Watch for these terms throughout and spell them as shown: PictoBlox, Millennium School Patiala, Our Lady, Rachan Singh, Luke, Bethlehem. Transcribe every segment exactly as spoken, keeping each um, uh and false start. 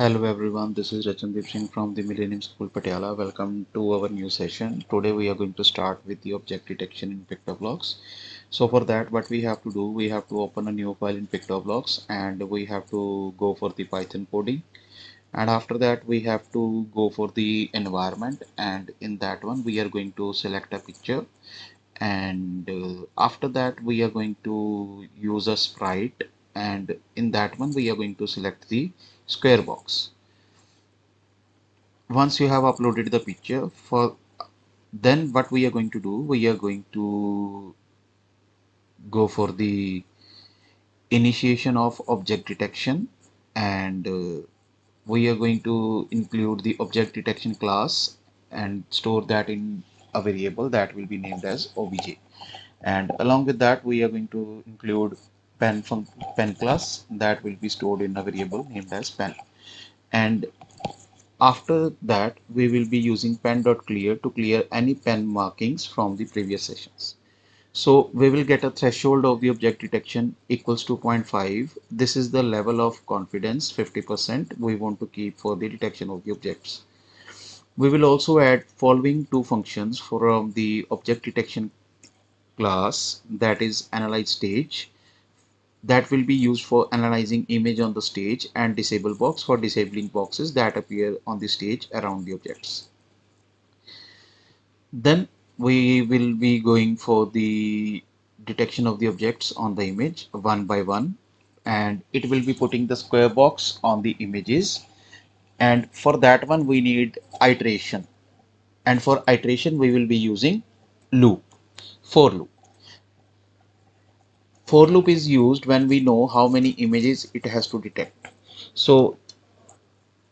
Hello everyone, this is Rachan Singh from the Millennium School Patiala. Welcome to our new session. Today we are going to start with the object detection in PictoBlox. So for that, what we have to do, we have to open a new file in PictoBlox and we have to go for the Python coding. And after that we have to go for the environment, and in that one we are going to select a picture. And uh, after that we are going to use a sprite, and in that one we are going to select the square box. Once you have uploaded the picture, for then what we are going to do, we are going to go for the initiation of object detection, and uh, we are going to include the object detection class and store that in a variable that will be named as obj. And along with that we are going to include pen from pen class that will be stored in a variable named as pen. And after that we will be using pen.clear to clear any pen markings from the previous sessions. So we will get a threshold of the object detection equals to zero point five. This is the level of confidence, fifty percent, we want to keep for the detection of the objects. We will also add following two functions from the object detection class, that is analyze stage, that will be used for analyzing image on the stage, and disable box for disabling boxes that appear on the stage around the objects. Then we will be going for the detection of the objects on the image one by one, and it will be putting the square box on the images. And for that one we need iteration, and for iteration we will be using loop, for loop. For loop is used when we know how many images it has to detect. So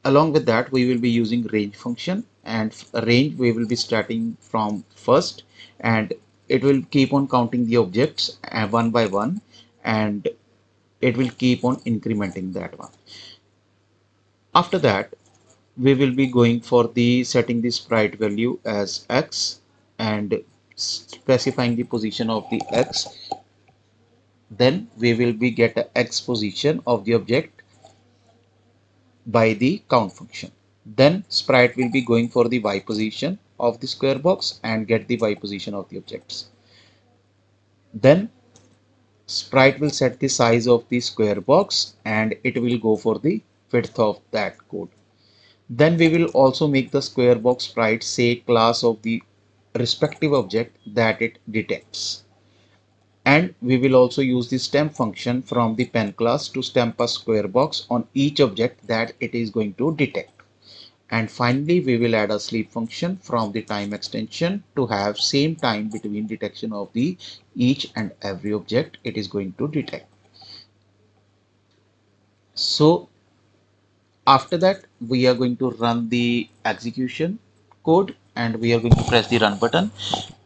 along with that we will be using range function, and range we will be starting from first, and it will keep on counting the objects one by one, and it will keep on incrementing that one. After that we will be going for the setting the sprite value as x and specifying the position of the x. Then we will be get a x position of the object by the count function. Then sprite will be going for the y position of the square box and get the y position of the objects. Then sprite will set the size of the square box and it will go for the width of that code. Then we will also make the square box sprite say class of the respective object that it detects. And we will also use the stamp function from the pen class to stamp a square box on each object that it is going to detect. And finally, we will add a sleep function from the time extension to have same time between detection of the each and every object it is going to detect. So after that, we are going to run the execution code, and we are going to press the run button.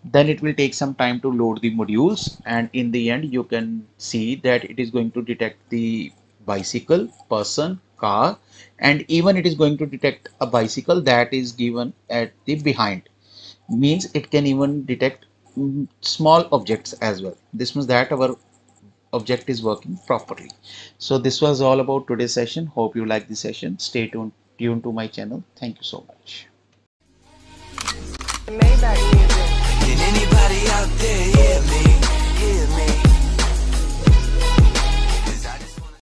Then it will take some time to load the modules, and in the end you can see that it is going to detect the bicycle, person, car, and even it is going to detect a bicycle that is given at the behind. Means it can even detect small objects as well. This means that our object is working properly. So this was all about today's session. Hope you like this session. Stay tuned, tuned to my channel. Thank you so much. Maybach music. Did anybody out there hear me?